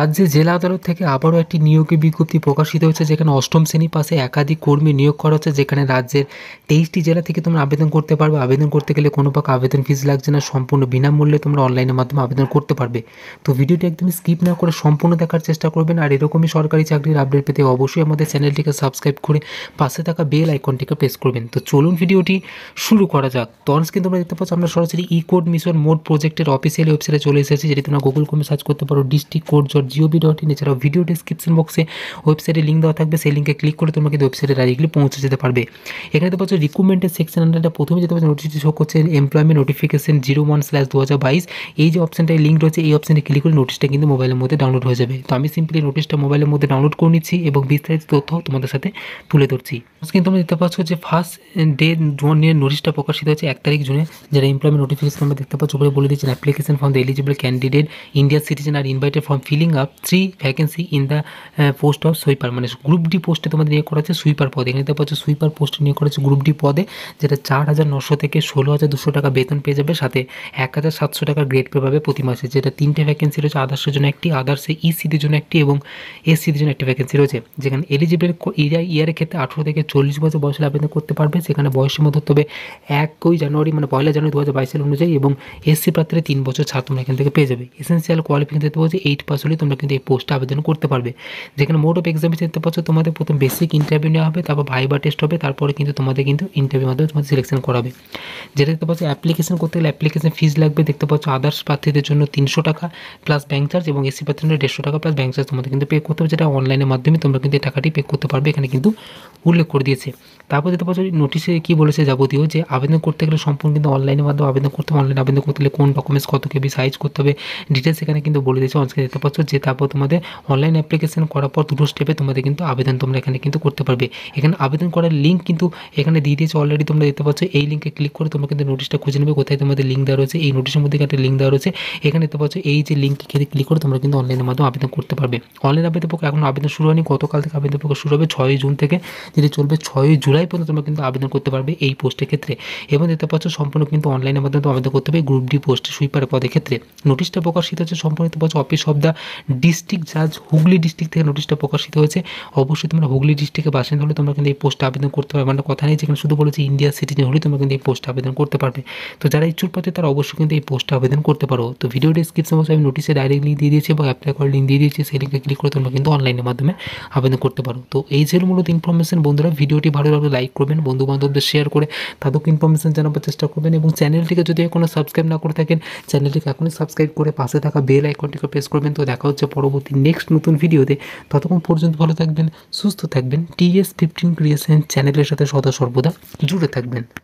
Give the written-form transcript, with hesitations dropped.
রাজ্যে জেলা আদালত থেকে আবারও একটি নিয়োগের বিজ্ঞপ্তি প্রকাশিত হয়েছে, যেখানে অষ্টম শ্রেণী পাশে একাধিক কর্মী নিয়োগ করা হচ্ছে। যেখানে রাজ্যের 23টি জেলা থেকে তোমরা আবেদন করতে পারবে। আবেদন করতে গেলে কোনো প্রকার আবেদন ফিজ লাগছে না, সম্পূর্ণ বিনামূল্যে তোমরা অনলাইনের মাধ্যমে আবেদন করতে পারবে। তো ভিডিওটি একদম স্কিপ না করে সম্পূর্ণ দেখার চেষ্টা করবেন। আর এরকমই সরকারি চাকরির আপডেট পেতে অবশ্যই আমাদের চ্যানেলটিকে সাবস্ক্রাইব করে পাশে থাকা বেল আইকনটিকে প্রেস করবেন। তো চলুন ভিডিওটি শুরু করা যাক। তো আজকে তোমরা দেখতে পাচ্ছ আমরা সরাসরি ই কোড মিশন মোড প্রজেক্টের অফিসিয়াল ওয়েবসাইটে চলে এসেছি, যেটি তোমরা গুগল ক্রোমে সার্চ করতে পারো ডিস্ট্রিক্ট কোড gov.in। এছাড়াও ভিডিও ডিসক্রিপশন বক্সে ওয়েবসাইটে লিঙ্ক দেওয়া থাকবে, সেই লিঙ্কে ক্লিক করে তোমরা কিন্তু ওয়েবসাইটে ডাইরেক্টলি পৌঁছে যেতে পারবে। এখানে তো পাচ্ছো রিক্রুটমেন্টের সেকশন আন্ডারটা প্রথমে যেতে পারছো নোটিফিকেশন শো করছে এমপ্লয়মেন্ট নোটিফিকেশন 01/2022। এই যে অপশনটায় লিঙ্ক রয়েছে, এই অপশনে ক্লিক করে নোটিশটা কিন্তু মোবাইলের মধ্যে ডাউনলোড হয়ে যাবে। তো আমি সিম্পলি নোটিশটা মোবাইলের মধ্যে ডাউনলোড করে নিচ্ছি এবং বিস্তারিত তথ্য তোমাদের সাথে তুলে ধরছি। কিন্তু তোমরা দেখতে পাচ্ছ যে ফার্স্ট ডে জুনের নোটিশটা প্রকাশিত হয়েছে 1 জুন। যারা এমপ্লয়মেন্ট নোটিফিকেশন আমরা দেখতে পাচ্ছ উপরে বলে দিচ্ছেন application from the eligible candidate India citizen are invited from filling up 3 vacancy in the post of sweeper, মানে গ্রুপ ডি পোস্টে তোমাদের নিয়োগ করা হচ্ছে সুইপার পদে। এখানে দেখতে পাচ্ছ সুইপার পোস্টে নিয়োগ করা হচ্ছে গ্রুপ ডি পদে, যেটা 4,900 থেকে 16,200 টাকা বেতন পেয়ে যাবে, সাথে 1,700 টাকা গ্রেড পে পাবে প্রতি মাসে। যেটা 3টে ভ্যাকেন্সি রয়েছে, আদার্সের জন্য একটি, আদার্সে ইসিদের জন্য একটি এবং এসসিদের জন্য একটি ভ্যাকেন্সি রয়েছে। যেখানে এলিজিবল ইয়ারের ক্ষেত্রে 18 থেকে 40 বছর বয়সে আবেদন করতে পারবে। সেখানে বয়সের মধ্যে তবে 1 জানুয়ারি মানে 1 জানুয়ারি 2022 অনুযায়ী, এবং এসসি প্রার্থীরা 3 বছর ছাড় তোমরা এখান থেকে পেয়ে যাবে। এসেন্সিয়াল কোয়ালিফিকেশন দিতে বলছে 8+ হলে তোমরা কিন্তু এই পোস্টে আবেদন করতে পারবে। যেখানে মোড অফ এক্সামে দেখতে পাচ্ছ তোমাদের প্রথম বেসিক ইন্টারভিউ নেওয়া হবে, তারপর ভাইবা টেস্ট হবে, তারপরে কিন্তু তোমাদের কিন্তু ইন্টারভিউ মাধ্যমে তোমাদের সিলেকশন করাবে। যেটা দেখতে পাচ্ছ অ্যাপ্লিকেশন করতে গেলে অ্যাপ্লিকেশন ফিজ লাগবে, দেখতে পাচ্ছ আদার্স প্রার্থীদের জন্য 300 টাকা প্লাস ব্যাঙ্ক চার্জ এবং এসসি প্রার্থীদের জন্য 150 টাকা প্লাস ব্যাঙ্ক চার্জ তোমাদের কিন্তু পে করতে হবে, যেটা অনলাইনের মাধ্যমে তোমরা কিন্তু এই টাকাটি পে করতে পারবে, এখানে কিন্তু উল্লেখ করে দিয়েছে। তারপর দেখতে পাচ্ছ নোটিশে কী বলেছে যাবতীয়, যে আবেদন করতে গেলে সম্পূর্ণ কিন্তু অনলাইনের মাধ্যমে আবেদন করতে হবে। অনলাইনে আবেদন করতে গেলে কোন ডকুমেন্টস কত কেবি সাইজ করতে হবে ডিটেলস এখানে কিন্তু বলে দিয়েছে অনস্ক্রিনে দেখতে পাচ্ছ। যে তারপর তোমাদের অনলাইন অ্যাপ্লিকেশন করার পর 2 স্টেপে তোমাদের কিন্তু আবেদন তোমরা এখানে কিন্তু করতে পারবে। এখানে আবেদন করার লিঙ্ক কিন্তু এখানে দিয়ে দিয়েছে অলরেডি, তোমরা দেখতে পাচ্ছ। এই লিঙ্কে ক্লিক করে তোমরা কিন্তু নোটিশটা খুঁজে নেবে, কোথায় তোমাদের লিঙ্ক দেওয়া রয়েছে। এই নোটিশের মধ্যে একটা লিঙ্ক দেওয়া রয়েছে, এখানে দেখতে পাচ্ছ। এই যে লিঙ্কে ক্লিক করে তোমরা কিন্তু অনলাইনের মাধ্যমে আবেদন করতে পারবে। অনলাইন আবেদন প্রক্রিয়া এখন আবেদন শুরু হয়নি, গতকাল থেকে আবেদন প্রক্রিয়া শুরু হবে 6 জুন থেকে, যেটি চলবে 6 জুলাই পর্যন্ত তোমরা কিন্তু আবেদন করতে পারবে এই পোস্টের ক্ষেত্রে। এবং দেখতে পাচ্ছ সম্পূর্ণ কিন্তু অনলাইনের মাধ্যমে আবেদন করতে হবে গ্রুপ ডি পোস্টে সুইপার পদের ক্ষেত্রে। নোটিশটা প্রকাশিত হচ্ছে সম্পূর্ণ অফিস অব দ্য ডিস্ট্রিক্ট জাজ হুগলি ডিস্ট্রিক্ট থেকে নোটিশটা প্রকাশিত হয়েছে। অবশ্যই তোমরা হুগলি ডিস্ট্রিক্টে বাসিন্দা হলে তোমরা কিন্তু এই পোস্টে আবেদন করতে পারবে, মানে কথা নেই। যেখানে শুধু বলেছে ইন্ডিয়া সিটিজেন হলে তোমরা কিন্তু এই পোস্টে আবেদন করতে পারবে। তো যারা ইচ্ছুক পাচ্ছে তারা অবশ্যই কিন্তু এই পোস্টে আবেদন করতে পারো। তো ভিডিও ডিসক্রিপশন বক্সে আমি নোটিশে ডাইরেক্ট লিঙ্ক দিয়ে দিয়েছি এবং অ্যাপ্লাই করার লিঙ্ক দিয়ে দিয়েছি, সেই লিঙ্কে ক্লিক করে তোমরা কিন্তু অনলাইনের মাধ্যমে আবেদন করতে পারো। তো এই ছিল মূলত ইনফরমেশন বন্ধুরা। ভিডিওটি ভালো লাগলে লাইক করবেন, বন্ধুবান্ধবদের শেয়ার করে তাদেরকে ইনফরমেশন জানাবার চেষ্টা করবেন, এবং চ্যানেলটিকে যদি এখনও সাবস্ক্রাইব না করে থাকেন চ্যানেলটিকে এখনই সাবস্ক্রাইব করে পাশে থাকা বেল আইকনটিকে প্রেস করবেন। তো দেখা হচ্ছে পরবর্তী নেক্সট নতুন ভিডিওতে, ততক্ষণ পর্যন্ত ভালো থাকবেন, সুস্থ থাকবেন, TS15 ক্রিয়েশন চ্যানেলের সাথে সদা সর্বদা জুড়ে থাকবেন।